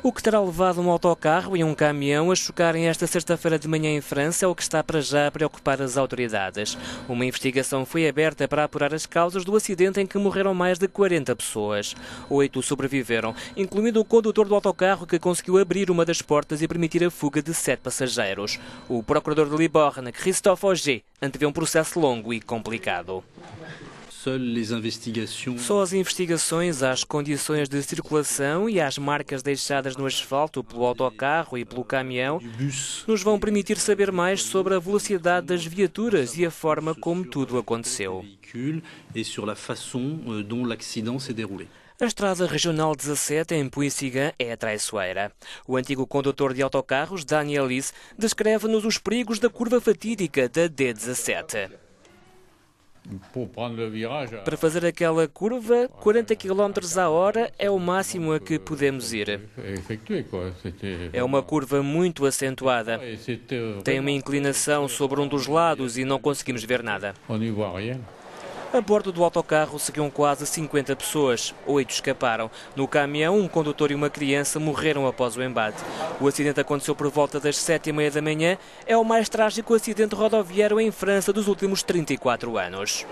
O que terá levado um autocarro e um camião a chocarem esta sexta-feira de manhã em França é o que está para já a preocupar as autoridades. Uma investigação foi aberta para apurar as causas do acidente em que morreram mais de 40 pessoas. 8 sobreviveram, incluindo o condutor do autocarro que conseguiu abrir uma das portas e permitir a fuga de 7 passageiros. O procurador de Liborne, Christophe Auger, antevê um processo longo e complicado. Só as investigações às condições de circulação e às marcas deixadas no asfalto pelo autocarro e pelo camião nos vão permitir saber mais sobre a velocidade das viaturas e a forma como tudo aconteceu. A estrada regional D-17 em Puissigã é traiçoeira. O antigo condutor de autocarros, Daniel Liss, descreve-nos os perigos da curva fatídica da D-17. Para fazer aquela curva, 40 km à hora é o máximo a que podemos ir. É uma curva muito acentuada. Tem uma inclinação sobre um dos lados e não conseguimos ver nada. A bordo do autocarro seguiam quase 50 pessoas, 8 escaparam. No caminhão, um condutor e uma criança morreram após o embate. O acidente aconteceu por volta das 7h30 da manhã. É o mais trágico acidente rodoviário em França dos últimos 34 anos.